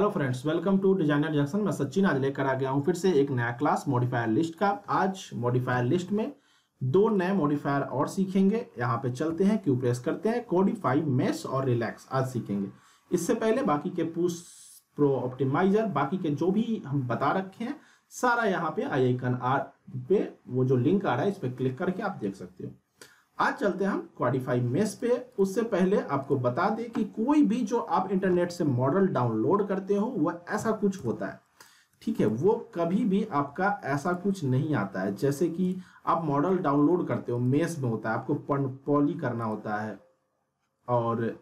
Hello friends, welcome to designer junction. मैं सचिन आज लेकर आ गया हूं फिर से एक नया क्लास मॉडिफायर लिस्ट का। आज मॉडिफायर लिस्ट में दो नए मॉडिफायर और सीखेंगे। यहां पे चलते हैं, क्यू प्रेस करते हैं। कोडिफाई, मेश और रिलैक्स आज सीखेंगे। इससे पहले बाकी के पुश, प्रो, ऑप्टिमाइजर, बाकी के जो भी हम बता रखे हैं सारा यहाँ पे आई आइकन पे वो जो लिंक आ रहा है इस पर क्लिक करके आप देख सकते हो। आज चलते हैं हम क्वाडिफाई मेश पे। उससे पहले आपको बता दें कि कोई भी जो आप इंटरनेट से मॉडल डाउनलोड करते हो वह ऐसा कुछ होता है, ठीक है। वो कभी भी आपका ऐसा कुछ नहीं आता है। जैसे कि आप मॉडल डाउनलोड करते हो, मेश में होता है, आपको पॉली करना होता है और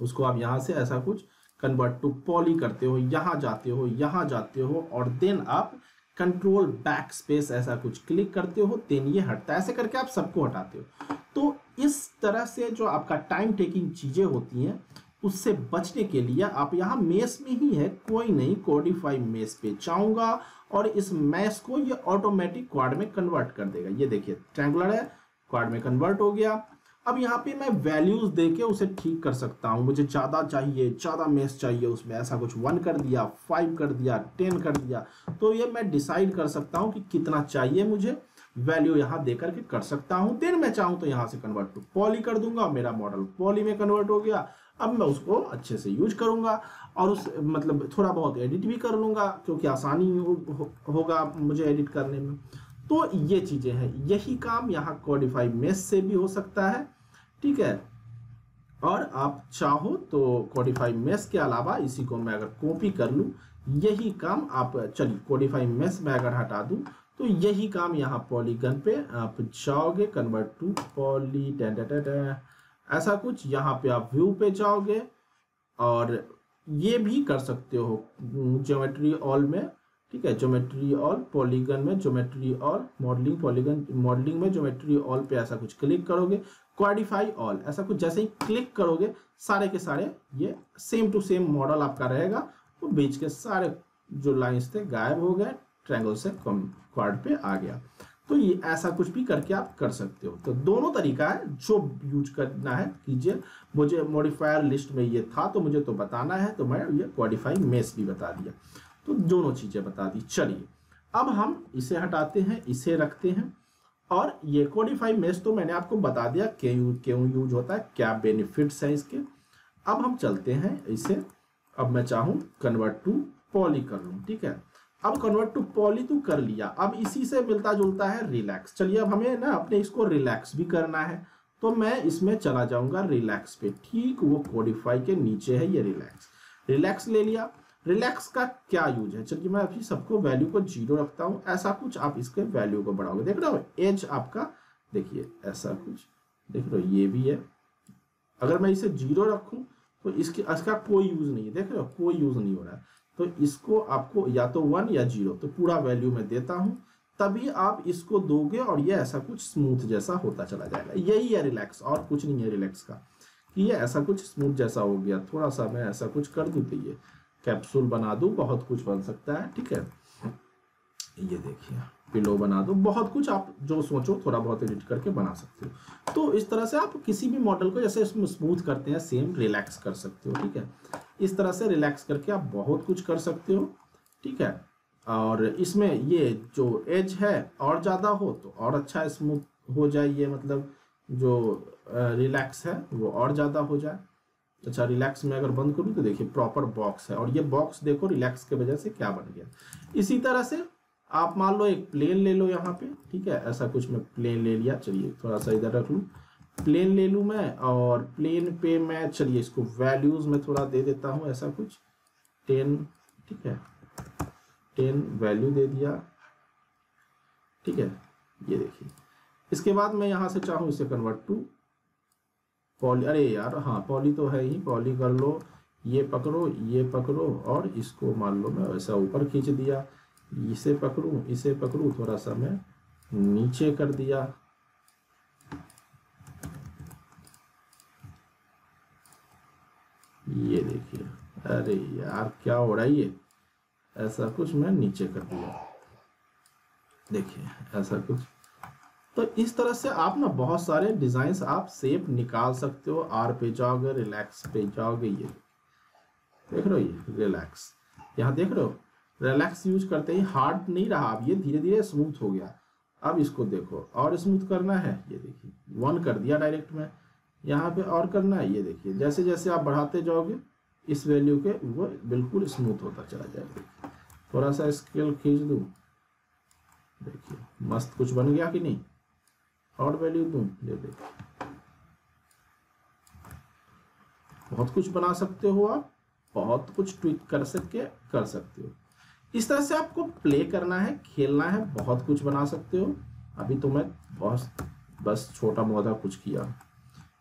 उसको आप यहाँ से ऐसा कुछ कन्वर्ट टू पॉली करते हो, यहाँ जाते हो, यहाँ जाते हो और देन आप कंट्रोल बैक स्पेस ऐसा कुछ क्लिक करते हो, देन ये हटता है। ऐसे करके आप सबको हटाते हो। तो इस तरह से जो आपका टाइम टेकिंग चीज़ें होती हैं उससे बचने के लिए आप यहाँ मेश में ही है, कोई नहीं, कोडिफाई मेश पे जाऊँगा और इस मेश को ये ऑटोमेटिक क्वाड में कन्वर्ट कर देगा। ये देखिए ट्रायंगुलर है, क्वाड में कन्वर्ट हो गया। अब यहाँ पे मैं वैल्यूज़ देके उसे ठीक कर सकता हूँ। मुझे ज़्यादा चाहिए, ज़्यादा मेश चाहिए, उसमें ऐसा कुछ 1 कर दिया, 5 कर दिया, 10 कर दिया, तो ये मैं डिसाइड कर सकता हूँ कि कितना चाहिए मुझे, वैल्यू यहाँ दे करके कर सकता हूँ। दिन मैं चाहूँ तो यहाँ से कन्वर्ट टू पॉली कर दूंगा। मेरा मॉडल पॉली में कन्वर्ट हो गया। अब मैं उसको अच्छे से यूज करूँगा और उस मतलब थोड़ा बहुत एडिट भी कर लूँगा, क्योंकि आसानी होगा मुझे एडिट करने में। तो ये चीज़ें हैं। यही काम यहाँ कोडिफाई मेश से भी हो सकता है, ठीक है। और आप चाहो तो कोडिफाई मेश के अलावा इसी को मैं अगर कॉपी कर लूँ, यही काम आप, चलिए कोडिफाई मेश में अगर हटा दूँ तो यही काम यहाँ पॉलीगन पे आप जाओगे, कन्वर्ट टू पॉली ऐसा कुछ, यहाँ पे आप व्यू पे जाओगे और ये भी कर सकते हो ज्योमेट्री ऑल में, ठीक है। ज्योमेट्री ऑल पॉलीगन में, geometry all modelling, polygon modelling में ज्योमेट्री ऑल पे ऐसा कुछ क्लिक करोगे, क्वाडिफाई ऑल ऐसा कुछ। जैसे ही क्लिक करोगे सारे के सारे ये सेम टू सेम मॉडल आपका रहेगा। वो तो बीच के सारे जो लाइंस थे गायब हो गए, ट्रायंगल से क्वाड पे आ गया। तो ये ऐसा कुछ भी करके आप कर सकते हो। तो दोनों तरीका है, जो यूज करना है कीजिए। मुझे मॉडिफायर लिस्ट में ये था तो मुझे तो बताना है, तो मैं ये क्वाडिफाई मेश भी बता दिया, तो दोनों चीज़ें बता दी। चलिए अब हम इसे हटाते हैं, इसे रखते हैं। और ये कोडिफाई मेश तो मैंने आपको बता दिया क्यों यूज होता है, क्या बेनिफिट्स हैं इसके। अब हम चलते हैं इसे, अब मैं चाहूँ कन्वर्ट टू पॉली कर लूँ, ठीक है। अब कन्वर्ट टू पॉली तो कर लिया। अब इसी से मिलता जुलता है रिलैक्स। चलिए अब हमें ना अपने इसको रिलैक्स भी करना है, तो मैं इसमें चला जाऊँगा रिलैक्स पे, ठीक। वो कोडिफाई के नीचे है ये रिलैक्स, रिलैक्स ले लिया। रिलैक्स का क्या यूज है, चलिए मैं अभी सबको वैल्यू को 0 रखता हूँ। ऐसा कुछ आप इसके वैल्यू को बढ़ाओगे, देख रहे हो एज आपका, देखिए ऐसा कुछ देख रहे हो, ये भी है। अगर मैं इसे 0 रखूँ तो इसका कोई यूज नहीं है, देख रहे हो कोई यूज नहीं हो रहा है। तो इसको आपको या तो 1 या 0, तो पूरा वैल्यू मैं देता हूँ, तभी आप इसको दोगे और ये ऐसा कुछ स्मूथ जैसा होता चला जाएगा। यही है रिलैक्स, और कुछ नहीं है रिलैक्स का, कि ये ऐसा कुछ स्मूथ जैसा हो गया। थोड़ा सा मैं ऐसा कुछ कर दूँ तो ये कैप्सूल बना दूं, बहुत कुछ बन सकता है, ठीक है। ये देखिए पिलो बना दो, बहुत कुछ आप जो सोचो थोड़ा बहुत एडिट करके बना सकते हो। तो इस तरह से आप किसी भी मॉडल को जैसे स्मूथ करते हैं सेम रिलैक्स कर सकते हो, ठीक है। इस तरह से रिलैक्स करके आप बहुत कुछ कर सकते हो, ठीक है। और इसमें ये जो एज है और ज़्यादा हो तो और अच्छा स्मूथ हो जाए, ये मतलब जो रिलैक्स है वो और ज़्यादा हो जाए। अच्छा रिलैक्स में अगर बंद करूँ तो देखिए प्रॉपर बॉक्स है और ये बॉक्स देखो रिलैक्स के वजह से क्या बन गया। इसी तरह से आप मान लो एक प्लेन ले लो यहाँ पे, ठीक है। ऐसा कुछ मैं प्लेन ले लिया, चलिए थोड़ा सा इधर रख लूँ, प्लेन ले लूँ मैं। और प्लेन पे मैं, चलिए इसको वैल्यूज़ में थोड़ा दे देता हूँ, ऐसा कुछ 10, ठीक है, 10 वैल्यू दे दिया, ठीक है। ये देखिए इसके बाद मैं यहाँ से चाहूँ इसे कन्वर्ट टू पॉली, अरे यार हाँ पॉली तो है ही, पॉली कर लो, ये पकड़ो, ये पकड़ो और इसको मान लो मैं वैसा ऊपर खींच दिया, इसे पकड़ूँ, इसे पकड़ूँ, थोड़ा सा मैं नीचे कर दिया, ये देखिए। अरे यार क्या हो रहा है ये, ऐसा कुछ मैं नीचे कर दिया, देखिए ऐसा कुछ। तो इस तरह से आप ना बहुत सारे डिजाइन्स आप शेप निकाल सकते हो। आर पे जाओगे, रिलैक्स पे जाओगे, ये देख रहे हो ये रिलैक्स, यहाँ देख रहे हो रिलैक्स यूज करते ही हार्ड नहीं रहा, अब ये धीरे धीरे स्मूथ हो गया। अब इसको देखो और स्मूथ करना है, ये देखिए 1 कर दिया डायरेक्ट में, यहाँ पे और करना है, ये देखिए जैसे जैसे आप बढ़ाते जाओगे इस वैल्यू के वो बिल्कुल स्मूथ होता चला जाएगा। थोड़ा सा स्केल खींच दूँ, देखिए मस्त कुछ बन गया कि नहीं, और वैल्यू दूँ, ये देखिए बहुत कुछ बना सकते हो आप, बहुत कुछ ट्विक कर सकते हो। इस तरह से आपको प्ले करना है, खेलना है, बहुत कुछ बना सकते हो। अभी तो मैं बहुत बस छोटा मोटा कुछ किया,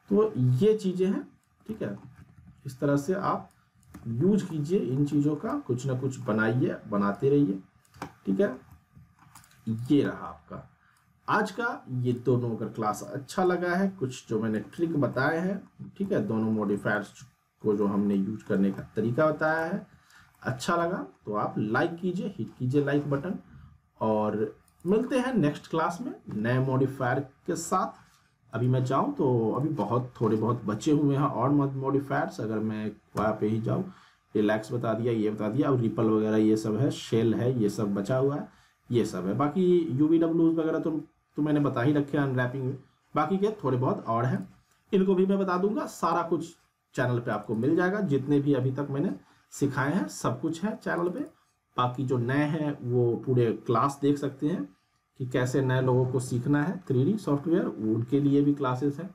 तो ये चीज़ें हैं, ठीक है। इस तरह से आप यूज कीजिए इन चीज़ों का, कुछ ना कुछ बनाइए, बनाते रहिए, ठीक है। ये रहा आपका आज का ये दोनों, अगर क्लास अच्छा लगा है, कुछ जो मैंने ट्रिक बताए हैं, ठीक है, दोनों मॉडिफायर्स को जो हमने यूज करने का तरीका बताया है, अच्छा लगा तो आप लाइक कीजिए, हिट कीजिए लाइक बटन, और मिलते हैं नेक्स्ट क्लास में नए मॉडिफायर के साथ। अभी मैं जाऊं तो अभी बहुत थोड़े बहुत बचे हुए हैं और मॉडिफायर्स, अगर मैं वहाँ पे ही जाऊं, रिलैक्स बता दिया, ये बता दिया, और रिपल वगैरह ये सब है, शेल है, ये सब बचा हुआ है, ये सब है। बाकी यूवीडब्ल्यूज वगैरह तो मैंने बता ही रखे हैं अनरैपिंग में, बाकी के थोड़े बहुत और हैं, इनको भी मैं बता दूंगा। सारा कुछ चैनल पे आपको मिल जाएगा, जितने भी अभी तक मैंने सिखाए हैं सब कुछ है चैनल पे। बाकी जो नए हैं वो पूरे क्लास देख सकते हैं कि कैसे नए लोगों को सीखना है 3D सॉफ्टवेयर, उनके लिए भी क्लासेस हैं,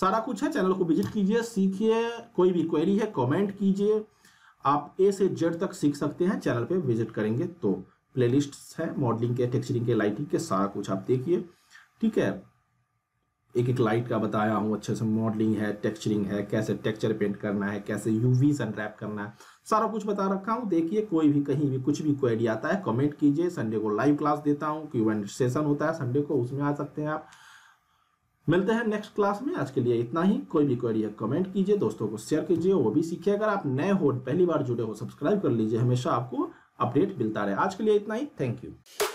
सारा कुछ है। चैनल को विजिट कीजिए, सीखिए, कोई भी क्वेरी है कमेंट कीजिए, आप ए से जेड तक सीख सकते हैं चैनल पे विजिट करेंगे तो। प्लेलिस्ट्स है मॉडलिंग के, टेक्सचरिंग के, लाइटिंग के, सारा कुछ आप देखिए, ठीक है। एक एक लाइट का बताया हूँ अच्छे से, मॉडलिंग है, टेक्सचरिंग है, कैसे टेक्सचर पेंट करना है, कैसे यूवी से अनरैप करना है, सारा कुछ बता रखा हूँ, देखिए। कोई भी कहीं भी कुछ भी क्वेरी आता है कमेंट कीजिए। संडे को लाइव क्लास देता हूँ, क्यूएन सेशन होता है संडे को, उसमें आ सकते हैं आप। मिलते हैं नेक्स्ट क्लास में, आज के लिए इतना ही। कोई भी क्वेरी है कमेंट कीजिए, दोस्तों को शेयर कीजिए, वो भी सीखिए। अगर आप नए हो, पहली बार जुड़े हो, सब्सक्राइब कर लीजिए, हमेशा आपको अपडेट मिलता रहे। आज के लिए इतना ही, थैंक यू।